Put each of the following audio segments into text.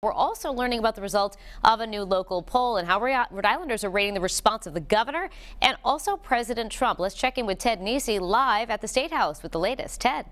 We're also learning about the results of a new local poll and how Rhode Islanders are rating the response of the governor and also President Trump. Let's check in with Ted Nesi live at the State House with the latest. Ted.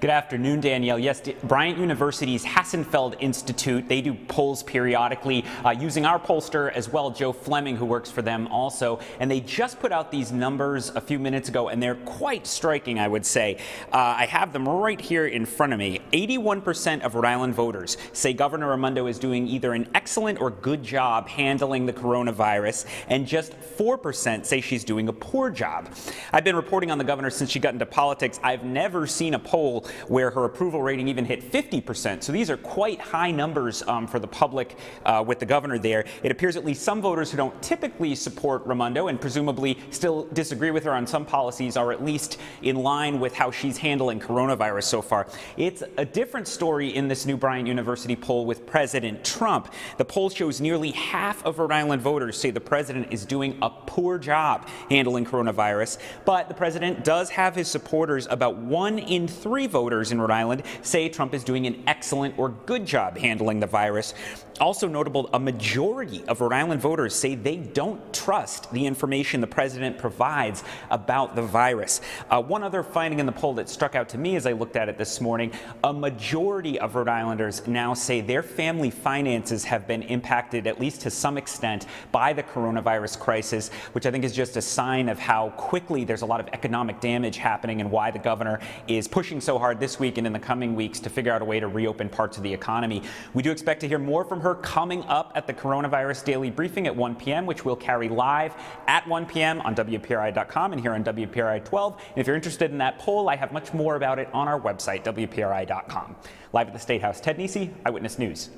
Good afternoon, Danielle. Yes, Bryant University's Hassenfeld Institute, they do polls periodically using our pollster as well, Joe Fleming, who works for them also. And they just put out these numbers a few minutes ago, and they're quite striking, I would say. I have them right here in front of me. 81% of Rhode Island voters say Governor Raimondo is doing either an excellent or good job handling the coronavirus, and just 4% say she's doing a poor job. I've been reporting on the governor since she got into politics. I've never seen a poll where her approval rating even hit 50%. So these are quite high numbers for the public with the governor there. It appears at least some voters who don't typically support Raimondo and presumably still disagree with her on some policies are at least in line with how she's handling coronavirus so far. It's a different story in this new Bryant University poll with President Trump. The poll shows nearly half of Rhode Island voters say the president is doing a poor job handling coronavirus, but the president does have his supporters. About 1 in 3 voters in Rhode Island say Trump is doing an excellent or good job handling the virus. Also notable, a majority of Rhode Island voters say they don't trust the information the president provides about the virus. One other finding in the poll that struck out to me as I looked at it this morning, a majority of Rhode Islanders now say their family finances have been impacted, at least to some extent, by the coronavirus crisis, which I think is just a sign of how quickly there's a lot of economic damage happening and why the governor is pushing so hard this week and in the coming weeks to figure out a way to reopen parts of the economy. We do expect to hear more from her coming up at the Coronavirus Daily Briefing at 1 p.m., which we'll carry live at 1 p.m. on WPRI.com and here on WPRI 12. And if you're interested in that poll, I have much more about it on our website, WPRI.com. Live at the State House, Ted Nesi, Eyewitness News.